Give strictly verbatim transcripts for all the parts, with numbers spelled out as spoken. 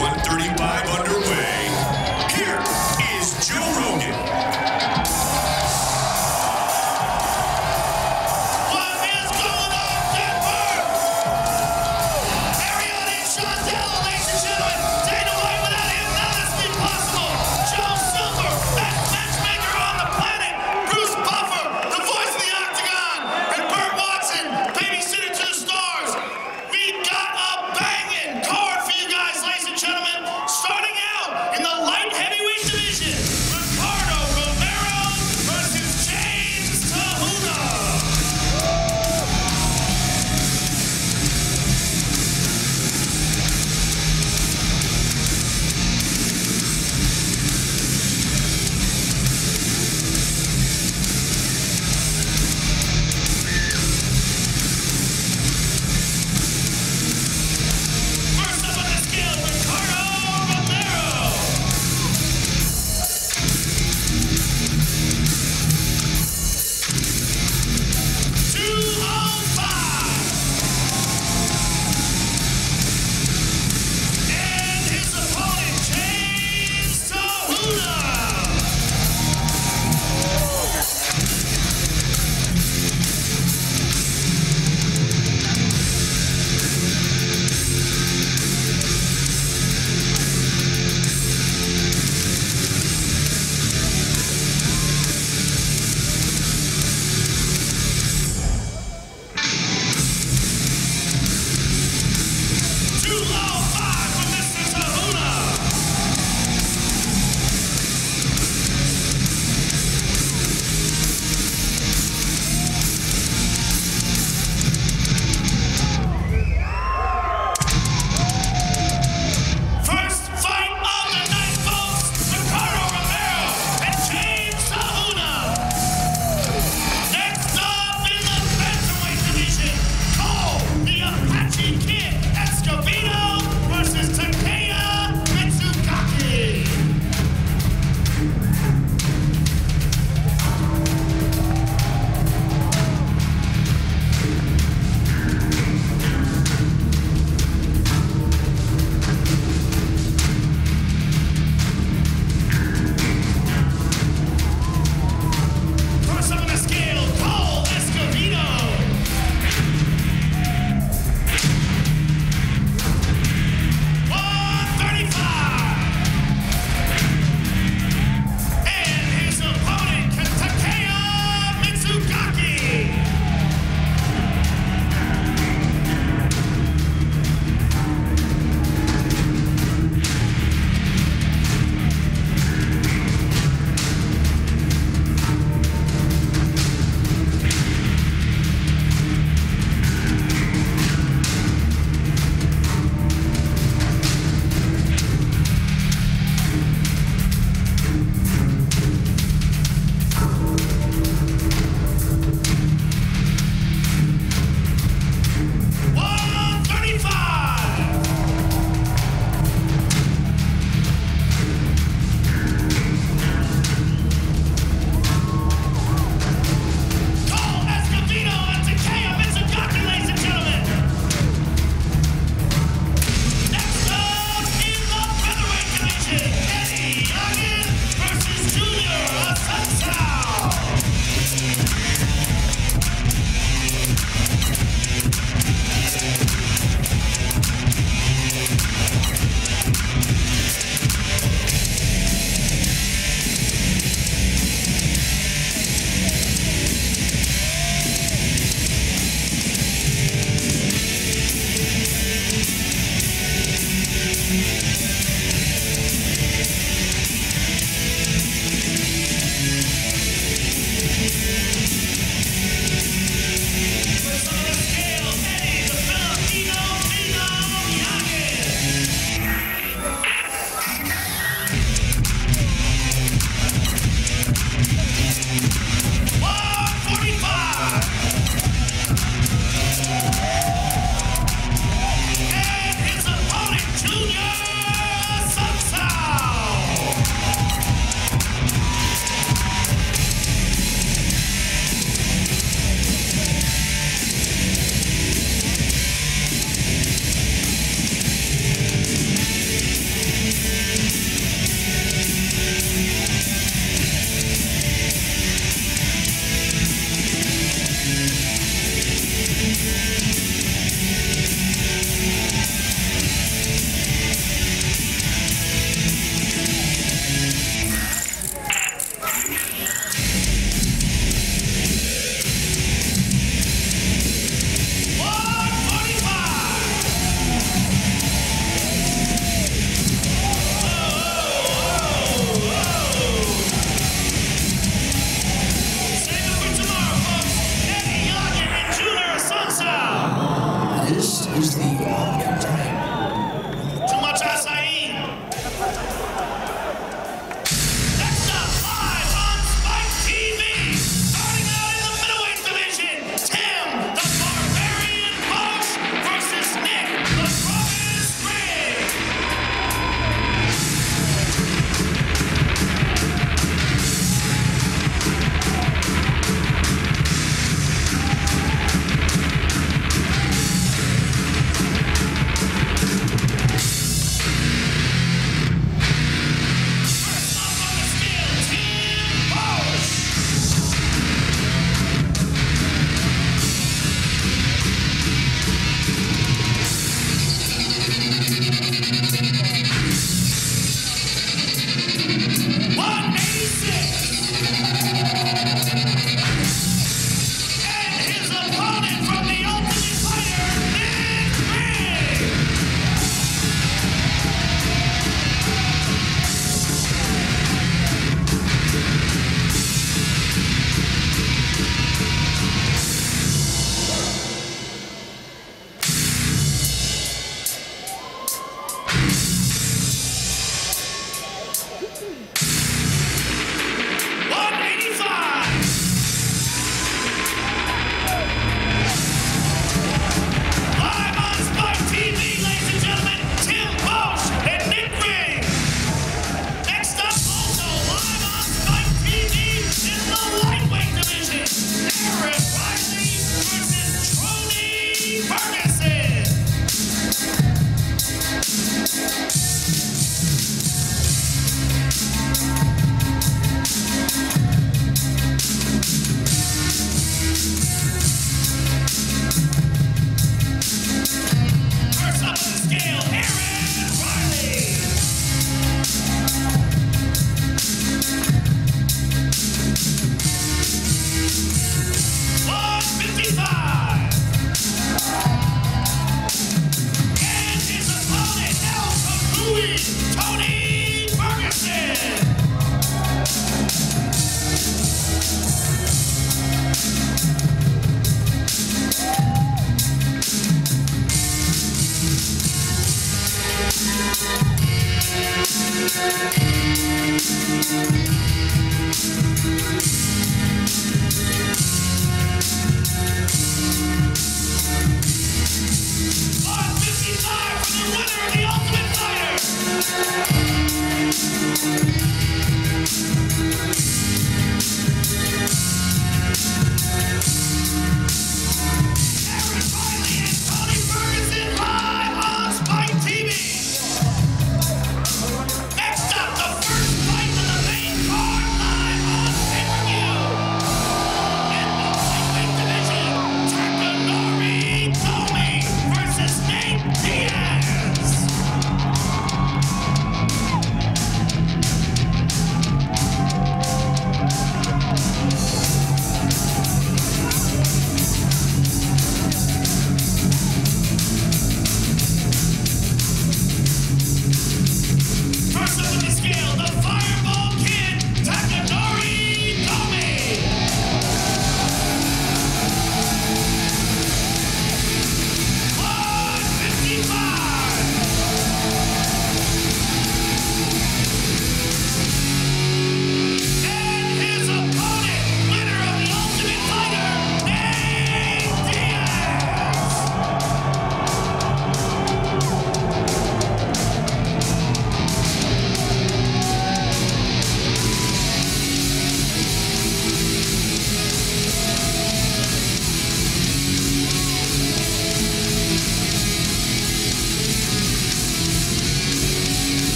one thirty-five underway. Here is Joe Rogan. What is going on, Denver? Ariana and Chantel, ladies and gentlemen, Dana White without him, none of this would be possible. Joe Silver, best matchmaker on the planet. Bruce Buffer, the voice of the Octagon. And Burt Watson, babysitter to the stars. We got a banging card for you guys, ladies and gentlemen. Yes!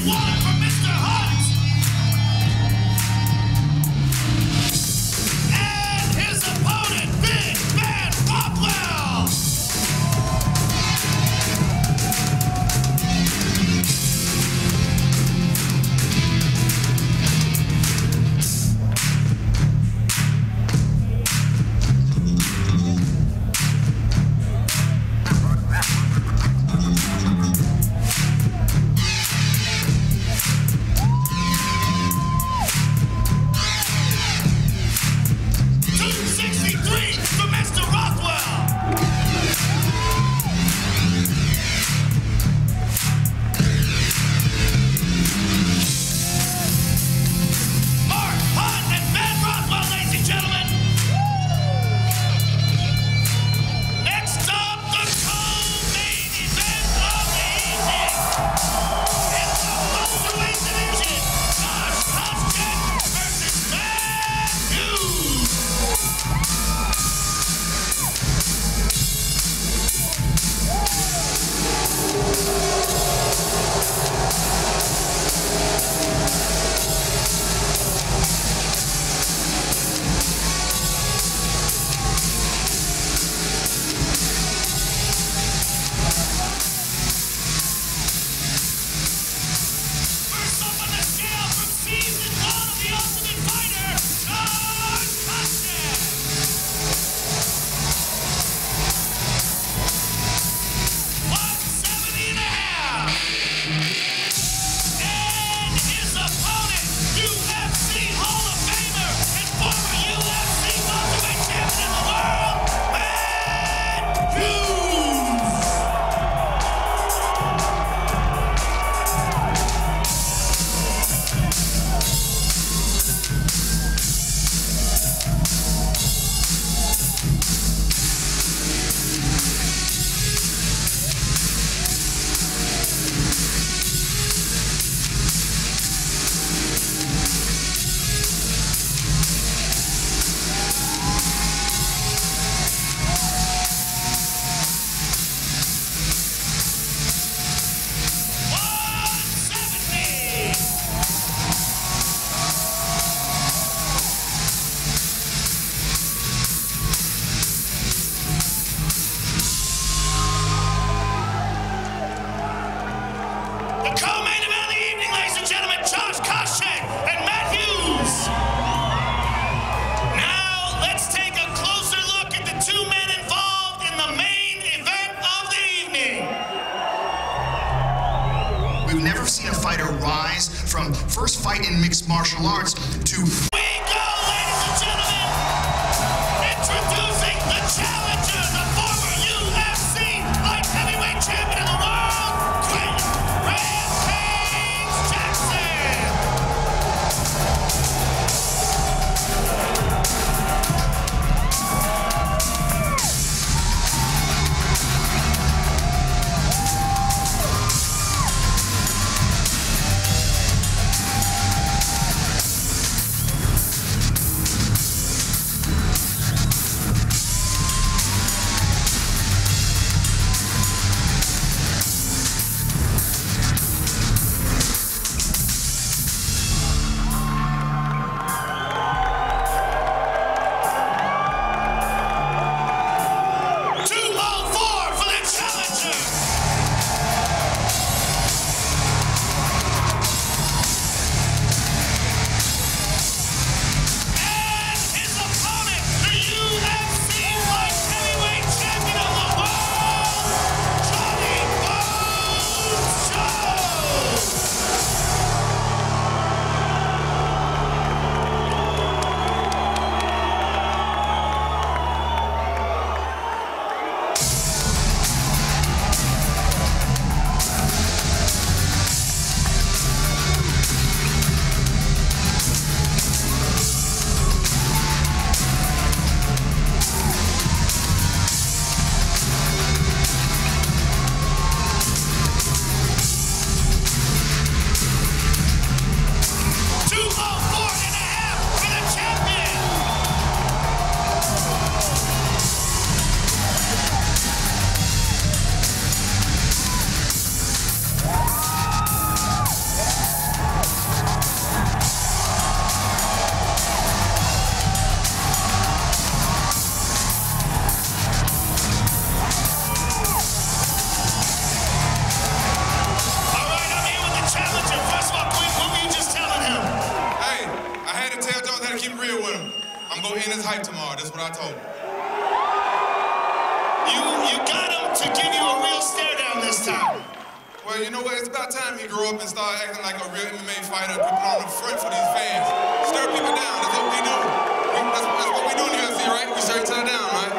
fifty-one for Mister Hunt. And his opponent, Big Man Popwell. We've never seen a fighter rise from first fight in mixed martial arts to... Here we go, ladies and gentlemen! Introducing the challenger, the former U F C light heavyweight champion of the world, Quinton Rampage Jackson! hand is hype tomorrow. That's what I told him. You, you got him to give you a real stare down this time. Well, you know what? It's about time he grew up and started acting like a real M M A fighter, put on the front for these fans. Stir people down. That's what we do. That's, that's what we do in the U F C, right? We stir each other down, right?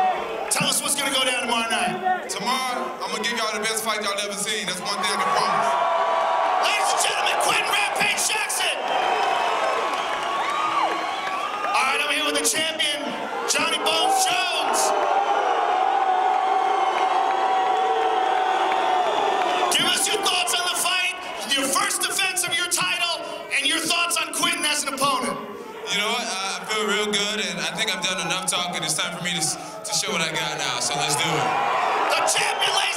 Tell us what's going to go down tomorrow night. Tomorrow, I'm going to give y'all the best fight y'all ever seen. That's one thing I can promise. Ladies and gentlemen, Quinton Rampage Jackson. All right, I'm here with the champion, Johnny Bones Jones. Give us your thoughts on the fight, your first defense of your title, and your thoughts on Quinton as an opponent. You know what? I feel real good, and I think I've done enough talking. It's time for me to, to show what I got now, so let's do it. The champion, ladies.